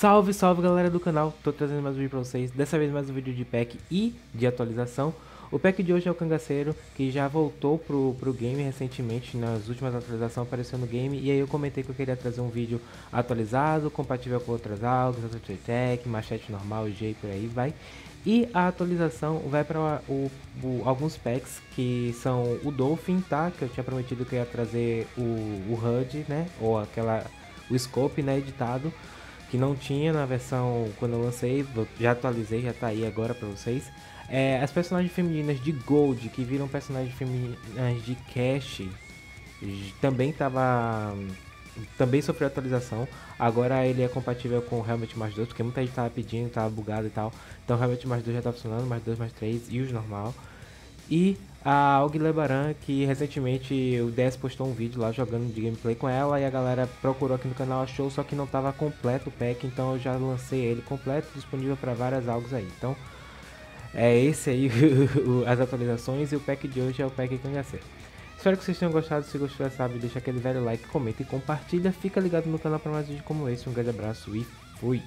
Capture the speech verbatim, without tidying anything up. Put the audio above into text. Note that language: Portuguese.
Salve, salve galera do canal, tô trazendo mais um vídeo pra vocês, dessa vez mais um vídeo de pack e de atualização. O pack de hoje é o Cangaceiro, que já voltou pro, pro game recentemente, nas últimas atualizações apareceu no game. E aí eu comentei que eu queria trazer um vídeo atualizado, compatível com outras algas, outra tech, machete normal, G, por aí vai. E a atualização vai para o, o, alguns packs que são o Dolphin, tá? Que eu tinha prometido que eu ia trazer o, o H U D, né? Ou aquela, o Scope, né? Editado. Que não tinha na versão quando eu lancei, já atualizei, já tá aí agora pra vocês. É, as personagens femininas de Gold, que viram personagens femininas de Cash, também tava... também sofreu atualização. Agora ele é compatível com o Helmet mais dois, porque muita gente tava pedindo, tava bugado e tal. Então o Helmet mais dois já tá funcionando, mais dois, mais três e os normal. E a Alguilebaran, que recentemente o D S postou um vídeo lá jogando de gameplay com ela e a galera procurou aqui no canal, achou, só que não estava completo o pack, então eu já lancei ele completo, disponível para várias algas aí. Então é esse aí as atualizações, e o pack de hoje é o pack Cangaceiro. Espero que vocês tenham gostado, se gostou, sabe, deixa aquele velho like, comenta e compartilha. Fica ligado no canal para mais vídeos como esse, um grande abraço e fui!